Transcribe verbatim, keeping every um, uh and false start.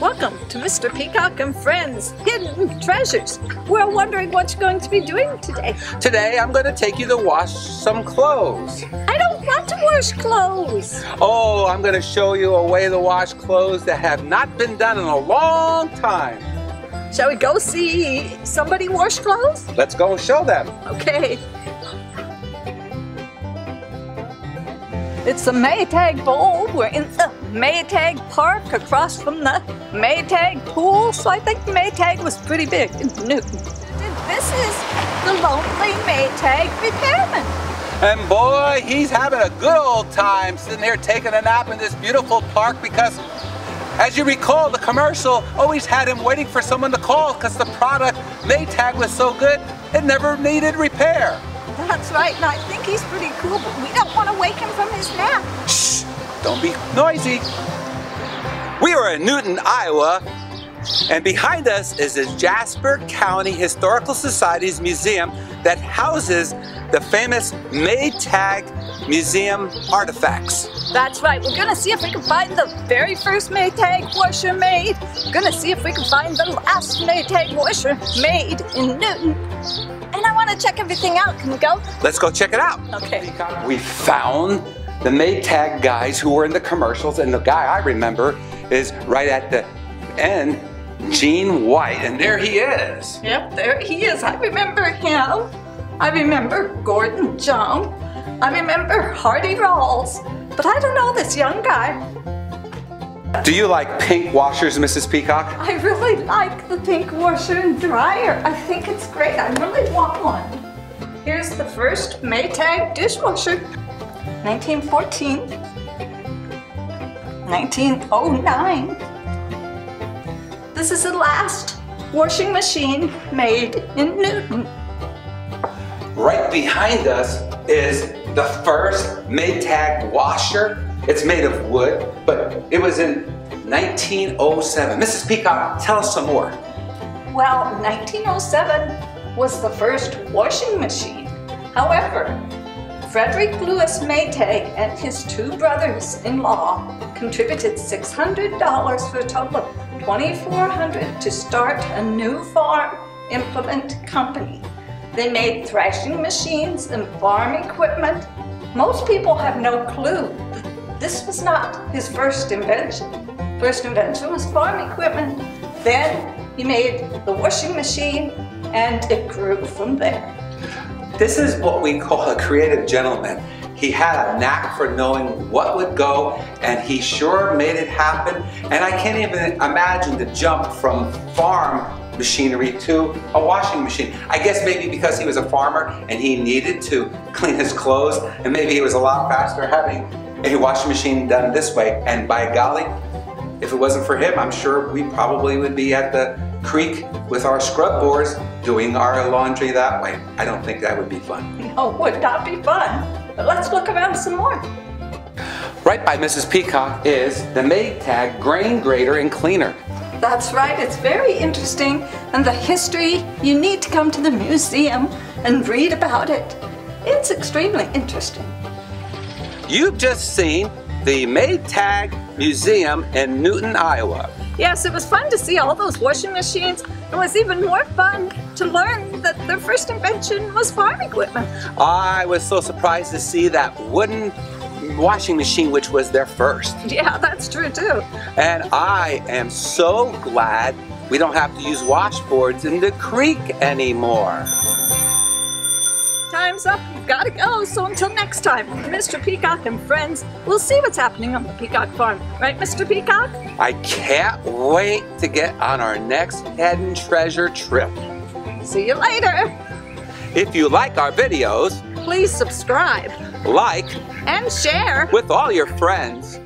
Welcome to Mister Peacock and Friends Hidden Treasures. We're wondering what you're going to be doing today. Today I'm going to take you to wash some clothes. I don't want to wash clothes. Oh, I'm going to show you a way to wash clothes that have not been done in a long time. Shall we go see somebody wash clothes? Let's go and show them. Okay. It's the Maytag Bowl. We're in the Maytag Park across from the Maytag Pool. So I think the Maytag was pretty big in Newton. And this is the lonely Maytag repairman. And boy, he's having a good old time sitting here taking a nap in this beautiful park because, as you recall, the commercial always had him waiting for someone to call because the product Maytag was so good it never needed repair. That's right, and I think he's pretty cool, but we don't want to wake him from his nap. Shh! Don't be noisy. We are in Newton, Iowa, and behind us is the Jasper County Historical Society's museum that houses the famous Maytag Museum artifacts. That's right. We're going to see if we can find the very first Maytag washer made. We're going to see if we can find the last Maytag washer made in Newton. And I want to check everything out. Can we go? Let's go check it out. Okay. We found the Maytag guys who were in the commercials, and the guy I remember is right at the end, Gene White, and there he is. Yep, there he is. I remember him. I remember Gordon Jump. I remember Hardy Rawls. But I don't know this young guy. Do you like pink washers, Missus Peacock? I really like the pink washer and dryer. I think it's great. I really want one. Here's the first Maytag dishwasher. nineteen fourteen. nineteen oh nine. This is the last washing machine made in Newton. Right behind us is the first Maytag washer. It's made of wood, but it was in nineteen oh seven. Missus Peacock, tell us some more. Well, nineteen oh seven was the first washing machine. However, Frederick Lewis Maytag and his two brothers-in-law contributed six hundred dollars for a total of two thousand four hundred dollars to start a new farm implement company. They made thrashing machines and farm equipment. Most people have no clue. This was not his first invention. First invention was farm equipment. Then he made the washing machine, and it grew from there. This is what we call a creative gentleman. He had a knack for knowing what would go, and he sure made it happen. And I can't even imagine the jump from farm machinery to a washing machine. I guess maybe because he was a farmer and he needed to clean his clothes, and maybe he was a lot faster having a washing machine done this way, and by golly, if it wasn't for him, I'm sure we probably would be at the creek with our scrub boards doing our laundry that way. I don't think that would be fun. No, it would not be fun. But let's look around some more. Right by Missus Peacock is the Maytag grain grater and cleaner. That's right, it's very interesting, and the history, you need to come to the museum and read about it. It's extremely interesting. You've just seen the Maytag Museum in Newton, Iowa. Yes, it was fun to see all those washing machines. It was even more fun to learn that their first invention was farm equipment. I was so surprised to see that wooden washing machine, which was their first. Yeah, that's true too. And I am so glad we don't have to use washboards in the creek anymore. Time's up, we've got to go, so until next time, Mister Peacock and Friends, we'll see what's happening on the Peacock Farm. Right, Mister Peacock? I can't wait to get on our next Hidden Treasure trip. See you later. If you like our videos, please subscribe, like, and share with all your friends.